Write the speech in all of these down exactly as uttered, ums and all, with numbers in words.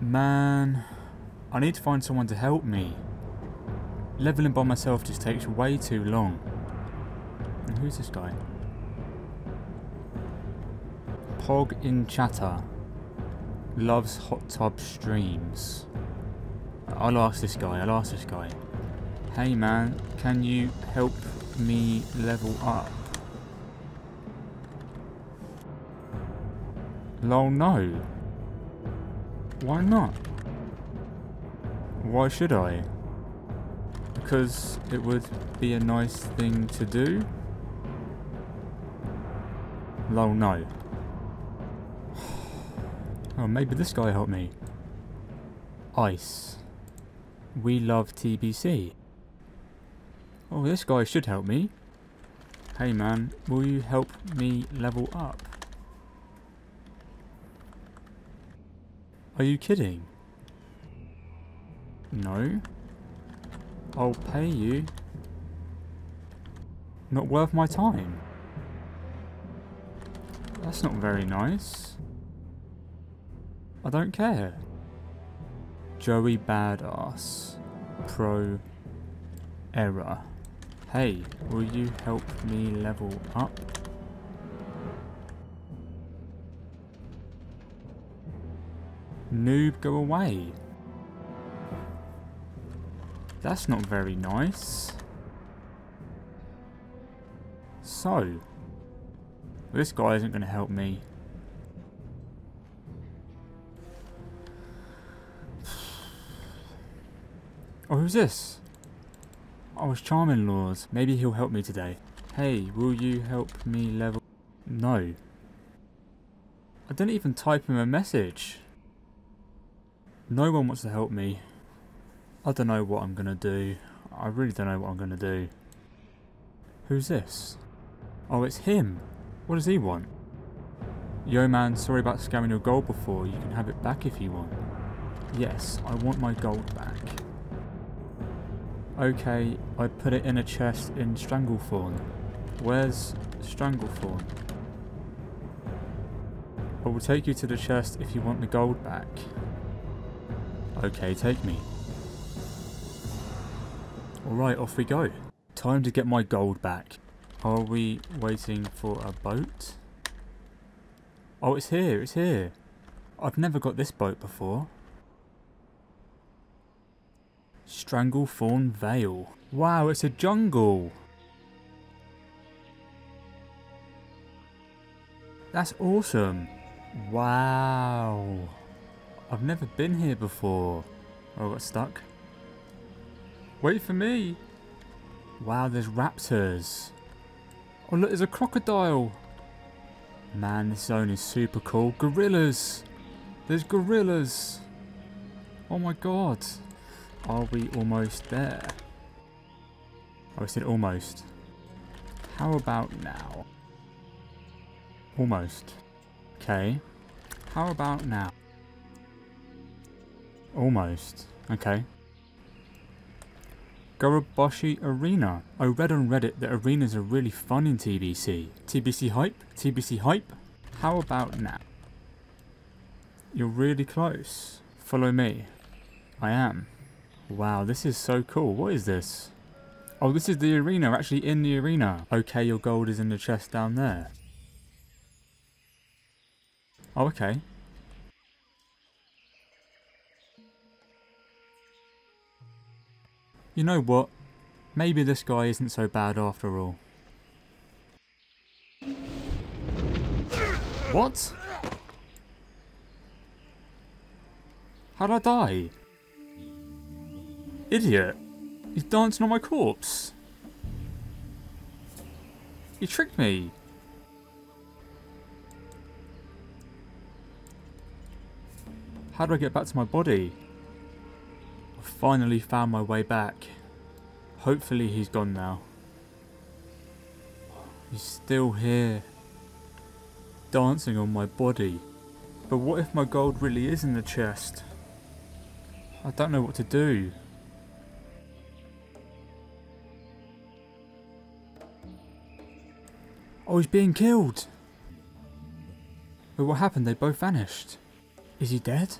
Man, I need to find someone to help me. Leveling by myself just takes way too long. And who's this guy? Pog in Chatter. Loves hot tub streams. I'll ask this guy, I'll ask this guy. Hey man, can you help me level up? Lol, no. Why not? Why should I? Because it would be a nice thing to do? Lol, no. Oh, maybe this guy helped me. Ice. We love T B C. Oh, this guy should help me. Hey man, will you help me level up? Are you kidding? No. I'll pay you. Not worth my time. That's not very nice. I don't care. Joey Badass. Pro Error. Hey, will you help me level up? Noob, go away. That's not very nice. So, this guy isn't going to help me. Oh, who's this? Oh, it's Charming Lord. Maybe he'll help me today. Hey, will you help me level? No. I didn't even type him a message. No one wants to help me. I don't know what I'm gonna do. I really don't know what I'm gonna do. Who's this? Oh, it's him. What does he want? Yo man, sorry about scamming your gold before. You can have it back if you want. Yes, I want my gold back. Okay, I put it in a chest in Stranglethorn. Where's Stranglethorn? I will take you to the chest if you want the gold back. Okay, take me. Alright, off we go. Time to get my gold back. Are we waiting for a boat? Oh, it's here, it's here. I've never got this boat before. Stranglethorn Vale. Wow, it's a jungle. That's awesome. Wow. I've never been here before. Oh, I got stuck. Wait for me. Wow, there's raptors. Oh, look, there's a crocodile. Man, this zone is super cool. Gorillas. There's gorillas. Oh my god. Are we almost there? Oh, I said almost. How about now? Almost. Okay. How about now? Almost. Okay. Gurubashi Arena. I read on Reddit that arenas are really fun in T B C. T B C hype? T B C hype? How about now? You're really close. Follow me. I am. Wow, this is so cool. What is this? Oh, this is the arena. We're actually in the arena. Okay, your gold is in the chest down there. Oh, okay. You know what? Maybe this guy isn't so bad after all. What? How'd I die? Idiot. He's dancing on my corpse. He tricked me. How do I get back to my body? I finally found my way back. Hopefully he's gone now. He's still here. Dancing on my body. But what if my gold really is in the chest? I don't know what to do. Oh, he's being killed! But what happened? They both vanished. Is he dead?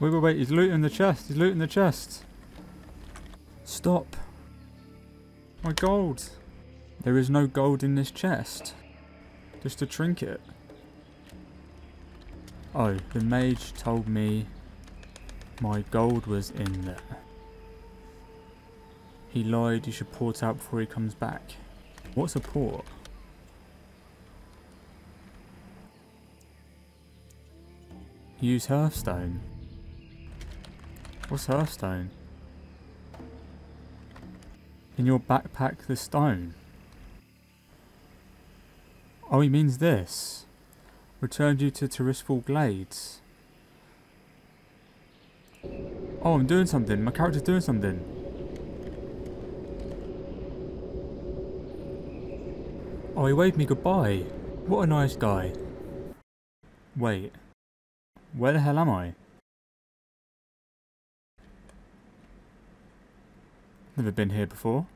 Wait, wait, wait. He's looting the chest. He's looting the chest. Stop. My gold. There is no gold in this chest. Just a trinket. Oh, the mage told me my gold was in there. He lied. You should port out before he comes back. What's a port? Use Hearthstone. What's Hearthstone? In your backpack, the stone. Oh, he means this. Returned you to Tirisfal Glades. Oh, I'm doing something. My character's doing something. Oh, he waved me goodbye. What a nice guy. Wait. Where the hell am I? Never been here before.